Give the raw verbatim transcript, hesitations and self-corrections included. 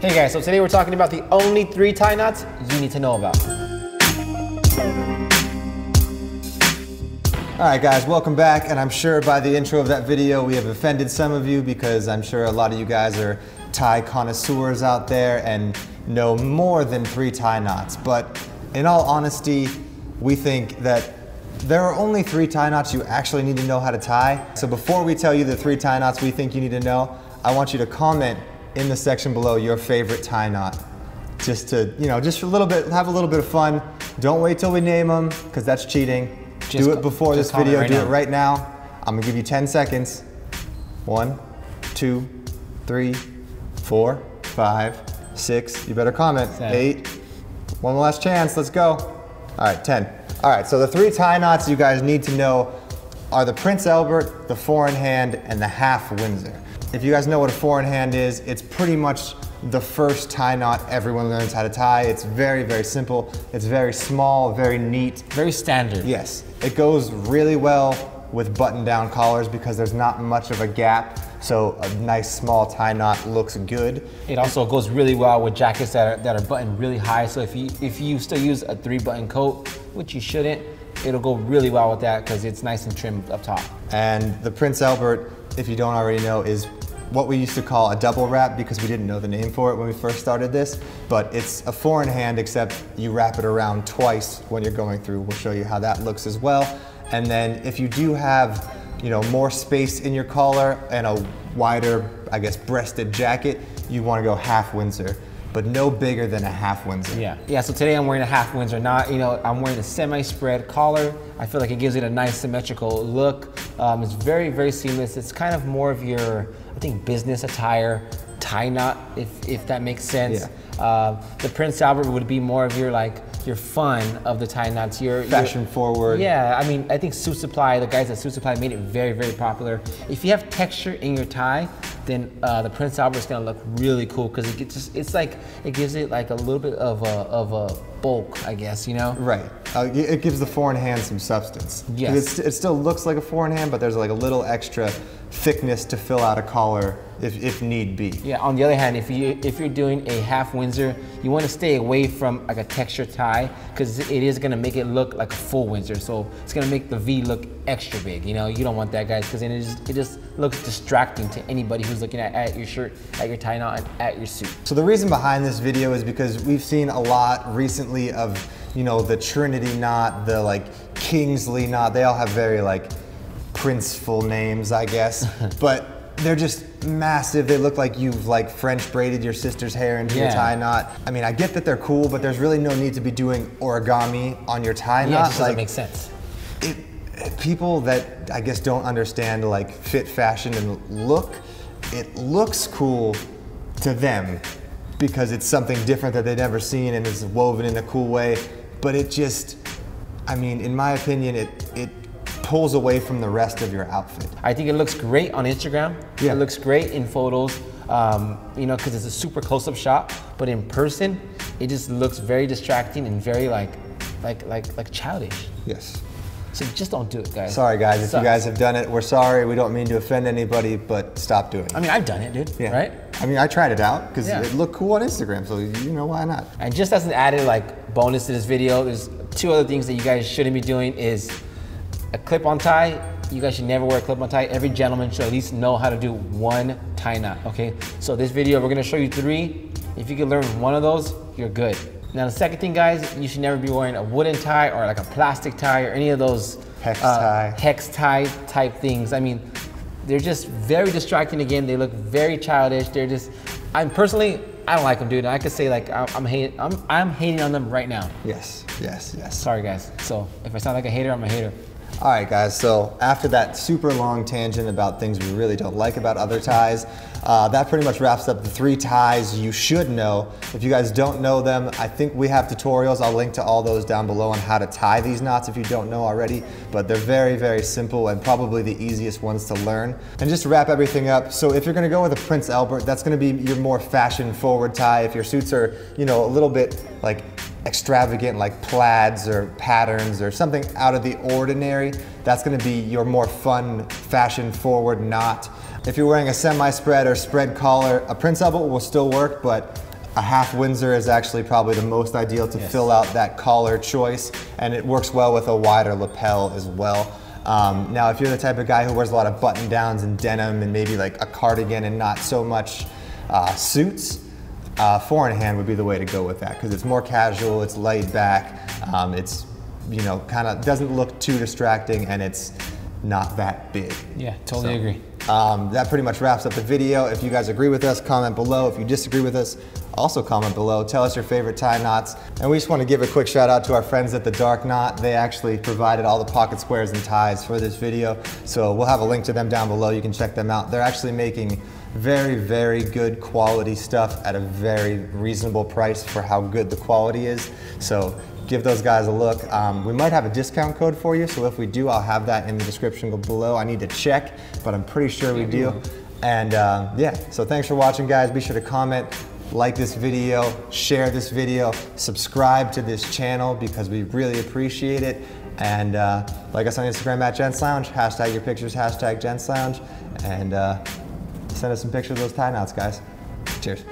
Hey guys, so today we're talking about the only three tie knots you need to know about. All right guys, welcome back. And I'm sure by the intro of that video, we have offended some of you because I'm sure a lot of you guys are tie connoisseurs out there and know more than three tie knots. But in all honesty, we think that there are only three tie knots you actually need to know how to tie. So before we tell you the three tie knots we think you need to know, I want you to comment in the section below your favorite tie knot. Just to, you know, just a little bit, have a little bit of fun. Don't wait till we name them, because that's cheating. Just do it before this video, do it right now. I'm gonna give you ten seconds. One, two, three, four, five, six. You better comment. Seven. Eight. One last chance, let's go. All right, ten. All right, so the three tie knots you guys need to know are the Prince Albert, the Four in Hand, and the Half Windsor. If you guys know what a Four in Hand is, it's pretty much the first tie knot everyone learns how to tie. It's very, very simple. It's very small, very neat. Very standard. Yes. It goes really well with button-down collars because there's not much of a gap, so a nice small tie knot looks good. It also goes really well with jackets that are, that are buttoned really high, so if you, if you still use a three-button coat, which you shouldn't, it'll go really well with that because it's nice and trimmed up top. And the Prince Albert, if you don't already know, is what we used to call a double wrap because we didn't know the name for it when we first started this, but it's a Four in Hand except you wrap it around twice when you're going through. We'll show you how that looks as well. And then if you do have, you know, more space in your collar and a wider, I guess, breasted jacket, you want to go Half Windsor, but no bigger than a Half Windsor. Yeah, yeah, so today I'm wearing a Half Windsor knot. You know, I'm wearing a semi-spread collar. I feel like it gives it a nice symmetrical look. Um, it's very, very seamless. It's kind of more of your, I think, business attire tie knot, if, if that makes sense. Yeah. Uh, the Prince Albert would be more of your, like, your fun of the tie knots, your fashion your, forward. Yeah, I mean, I think Suit Supply, the guys at Suit Supply made it very, very popular. If you have texture in your tie, then uh, the Prince Albert's gonna look really cool because it gets just, it's like, it gives it like a little bit of a, of a bulk, I guess, you know? Right, uh, it gives the Four in Hand some substance. Yes. It's, it still looks like a Four in Hand, but there's like a little extra thickness to fill out a collar if, if need be. Yeah, on the other hand, if, you, if you're doing a Half Windsor, you wanna stay away from like a texture tie because it is gonna make it look like a full Windsor, so it's gonna make the V look extra big, you know? You don't want that, guys, because it just, it just looks distracting to anybody who's looking at, at your shirt, at your tie knot, and at your suit. So the reason behind this video is because we've seen a lot recently of, you know, the Trinity knot, the like Kingsley knot, they all have very like princeful names, I guess, but they're just massive. They look like you've like French braided your sister's hair into yeah. your tie knot. I mean, I get that they're cool, but there's really no need to be doing origami on your tie yeah, knot. Yeah, it just doesn't like, make sense. It, it, people that I guess don't understand like fit, fashion, and look, it looks cool to them because it's something different that they've never seen and is woven in a cool way, but it just, I mean, in my opinion, it, it pulls away from the rest of your outfit. I think it looks great on Instagram. Yeah. It looks great in photos, um, you know, because it's a super close-up shot. But in person, it just looks very distracting and very like, like, like, like childish. Yes. So just don't do it, guys. Sorry, guys. If you guys have done it, we're sorry. We don't mean to offend anybody, but stop doing it. I mean, I've done it, dude. Yeah. Right? I mean, I tried it out because yeah. it looked cool on Instagram. So you know, why not? And just as an added like bonus to this video, there's two other things that you guys shouldn't be doing is. A clip-on tie, you guys should never wear a clip-on tie. Every gentleman should at least know how to do one tie knot, okay? So this video, we're gonna show you three. If you can learn one of those, you're good. Now the second thing, guys, you should never be wearing a wooden tie or like a plastic tie or any of those hex uh, tie hex tie type things. I mean, they're just very distracting again. They look very childish. They're just, I'm personally, I don't like them, dude. I could say like I'm hating, I'm, I'm hating on them right now. Yes, yes, yes. Sorry, guys. So if I sound like a hater, I'm a hater. All right, guys, so after that super long tangent about things we really don't like about other ties, uh, that pretty much wraps up the three ties you should know. If you guys don't know them, I think we have tutorials. I'll link to all those down below on how to tie these knots if you don't know already, but they're very, very simple and probably the easiest ones to learn. And just to wrap everything up, so if you're gonna go with a Prince Albert, that's gonna be your more fashion-forward tie. If your suits are, you know, a little bit like extravagant, like plaids or patterns or something out of the ordinary, that's gonna be your more fun, fashion-forward knot. If you're wearing a semi-spread or spread collar, a Prince Albert will still work, but A half Windsor is actually probably the most ideal to yes. fill out that collar choice, and it works well with a wider lapel as well. Um, now, if you're the type of guy who wears a lot of button downs and denim and maybe like a cardigan and not so much uh, suits, uh, Four in Hand would be the way to go with that, because it's more casual, it's laid back, um, it's, you know, kind of doesn't look too distracting, and it's not that big. Yeah, totally so, agree. Um, that pretty much wraps up the video. If you guys agree with us, comment below. If you disagree with us, also comment below. Tell us your favorite tie knots. And we just want to give a quick shout out to our friends at the Dark Knot. They actually provided all the pocket squares and ties for this video. So we'll have a link to them down below. You can check them out. They're actually making very, very good quality stuff at a very reasonable price for how good the quality is. So give those guys a look. Um, we might have a discount code for you, so if we do, I'll have that in the description below. I need to check, but I'm pretty sure we do. And uh, yeah, so thanks for watching, guys. Be sure to comment, like this video, share this video, subscribe to this channel because we really appreciate it. And uh, like us on Instagram at Gents Lounge, hashtag your pictures, hashtag Gents Lounge, and uh, send us some pictures of those tie knots, guys. Cheers.